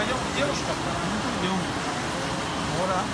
Пойдем к девушкам? Ну, пойдем. Ура.